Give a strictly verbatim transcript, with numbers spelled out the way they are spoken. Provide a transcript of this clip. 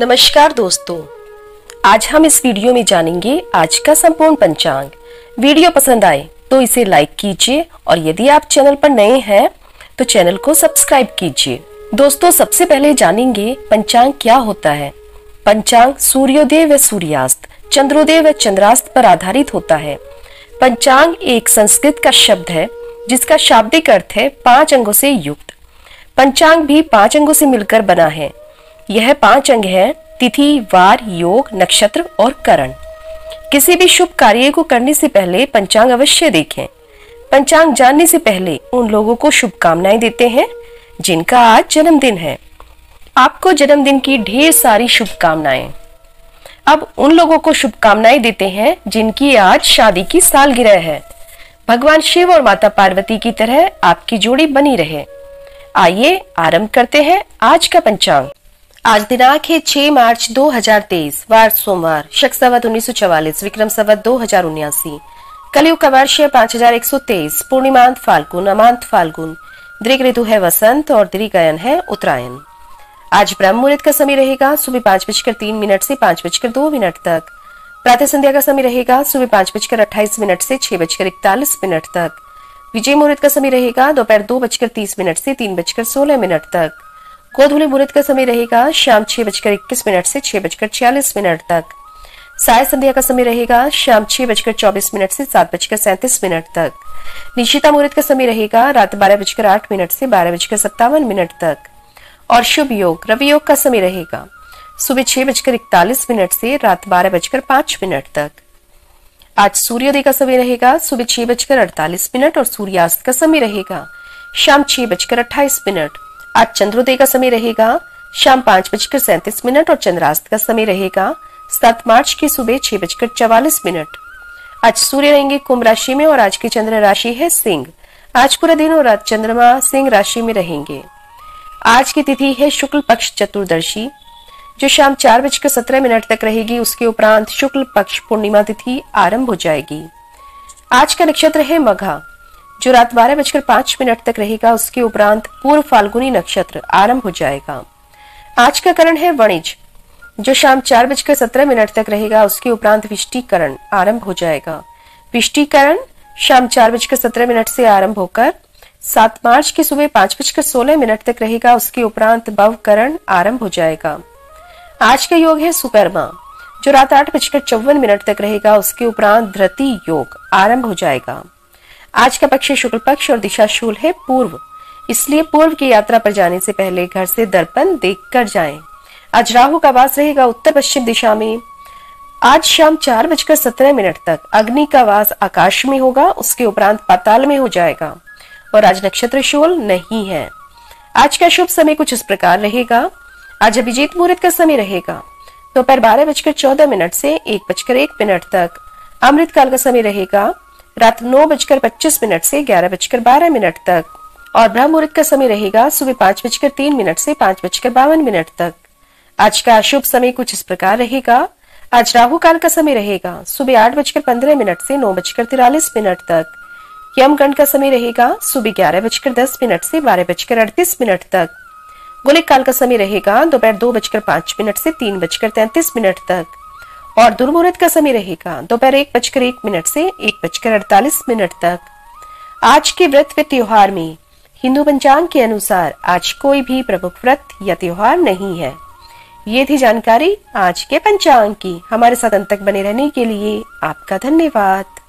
नमस्कार दोस्तों, आज हम इस वीडियो में जानेंगे आज का संपूर्ण पंचांग। वीडियो पसंद आए तो इसे लाइक कीजिए और यदि आप चैनल पर नए हैं तो चैनल को सब्सक्राइब कीजिए। दोस्तों, सबसे पहले जानेंगे पंचांग क्या होता है। पंचांग सूर्योदय व सूर्यास्त, चंद्रोदय व चंद्रास्त पर आधारित होता है। पंचांग एक संस्कृत का शब्द है जिसका शाब्दिक अर्थ है पांच अंगों से युक्त। पंचांग भी पांच अंगों से मिलकर बना है। यह पांच अंग हैं तिथि, वार, योग, नक्षत्र और करण। किसी भी शुभ कार्य को करने से पहले पंचांग अवश्य देखें। पंचांग जानने से पहले उन लोगों को शुभकामनाएं देते हैं जिनका आज जन्मदिन है। आपको जन्मदिन की ढेर सारी शुभकामनाएं। अब उन लोगों को शुभकामनाएं देते हैं जिनकी आज शादी की सालगिरह है। भगवान शिव और माता पार्वती की तरह आपकी जोड़ी बनी रहे। आइए आरंभ करते हैं आज का पंचांग। आज दिनांक है छह मार्च दो हजार तेईस, वार सोमवार, शक संवत उन्नीस सौ चवालीस, विक्रम संवत दो हजार उन्यासी। कलयुग का वर्ष है पांच हजार एक सौ तेईस। पूर्णिमांत फाल्गुन, अमांत फाल्गुन। दृग ऋतु है वसंत और दृगायन है उत्तरायण। आज ब्रह्म मुहूर्त का समय रहेगा सुबह पांच बजकर तीन मिनट से पांच बजकर दो मिनट तक। प्रातः संध्या का समय रहेगा सुबह पांच बजकर अट्ठाईस मिनट से छह बजकर इकतालीस मिनट तक। विजय मुहूर्त का समय रहेगा दोपहर दो बजकर तीस मिनट से तीन बजकर सोलह मिनट तक। गोधूली मुहूर्त का समय रहेगा शाम छह बजकर इक्कीस मिनट से छह बजकर छियालीस मिनट तक। साय संध्या का समय रहेगा शाम छह बजकर चौबीस मिनट से सात बजकर सैंतीस मिनट तक। निशिता मुहूर्त का समय रहेगा रात बारह बजकर आठ मिनट से बारह बजकर सत्तावन मिनट तक। और शुभ योग रवि योग का समय रहेगा सुबह छह बजकर इकतालीस मिनट से रात बारह बजकर पांच मिनट तक। आज सूर्योदय का समय रहेगा सुबह छह बजकर अड़तालीस मिनट और सूर्यास्त का समय रहेगा शाम छह बजकर अट्ठाईस मिनट। आज चंद्रोदय का समय रहेगा शाम पांच बजकर सैंतीस मिनट और चंद्रास्त का समय रहेगा सात मार्च की सुबह छह बजकर चवालीस मिनट। आज सूर्य रहेंगे कुंभ राशि में और आज की चंद्र राशि है सिंह। आज पूरा दिन और रात चंद्रमा सिंह राशि में रहेंगे। आज की तिथि है शुक्ल पक्ष चतुर्दशी जो शाम चार बजकर सत्रह मिनट तक रहेगी। उसके उपरांत शुक्ल पक्ष पूर्णिमा तिथि आरम्भ हो जाएगी। आज का नक्षत्र है मघा जो रात बारह बजकर पांच मिनट तक रहेगा। उसके उपरांत पूर्व फाल्गुनी नक्षत्र आरंभ हो जाएगा। आज का करण है वणिज जो शाम चार बजकर सत्रह मिनट तक रहेगा। उसके उपरांत विष्टिकरण आरंभ हो जाएगा। विष्टिकरण शाम चार बजकर सत्रह मिनट से आरंभ होकर सात मार्च की सुबह पांच बजकर सोलह मिनट तक रहेगा। उसके उपरांत भवकरण आरंभ हो जाएगा। आज का योग है सुकर्मा जो रात आठ बजकर चौवन मिनट तक रहेगा। उसके उपरांत धृति योग आरंभ हो जाएगा। आज का पक्ष शुक्ल पक्ष और दिशा शूल है पूर्व, इसलिए पूर्व की यात्रा पर जाने से पहले घर से दर्पण देखकर जाएं। आज राहु का वास रहेगा उत्तर पश्चिम दिशा में। आज शाम चार बजकर सत्रह मिनट तक अग्नि का वास आकाश में होगा। उसके उपरांत पाताल में हो जाएगा और आज नक्षत्र शूल नहीं है। आज का शुभ समय कुछ इस प्रकार रहेगा। आज अभिजीत मुहूर्त का समय रहेगा दोपहर बारह बजकर चौदह मिनट से एक बजकर एक मिनट तक। अमृत काल का समय रहेगा रात नौ बजकर पच्चीस मिनट से ग्यारह बजकर बारह मिनट तक और ब्रह्म मुहूर्त का समय रहेगा सुबह पांच बजकर तीन मिनट से पांच बजकर बावन मिनट तक। आज का अशुभ समय कुछ इस प्रकार रहेगा। आज राहुकाल का समय रहेगा सुबह आठ बजकर पंद्रह मिनट से नौ बजकर तिरालीस मिनट तक। यमगण का समय रहेगा सुबह ग्यारह बजकर दस मिनट से बारह बजकर अड़तीस मिनट तक। गोलिक काल का समय रहेगा दोपहर दो बजकर पांच मिनट से तीन बजकर तैंतीस मिनट तक और दुर्मुहूर्त का समय रहेगा दोपहर एक बजकर एक मिनट से एक बजकर अड़तालीस मिनट तक। आज के व्रत व त्योहार में हिंदू पंचांग के अनुसार आज कोई भी प्रमुख व्रत या त्योहार नहीं है। ये थी जानकारी आज के पंचांग की। हमारे साथ अंत तक बने रहने के लिए आपका धन्यवाद।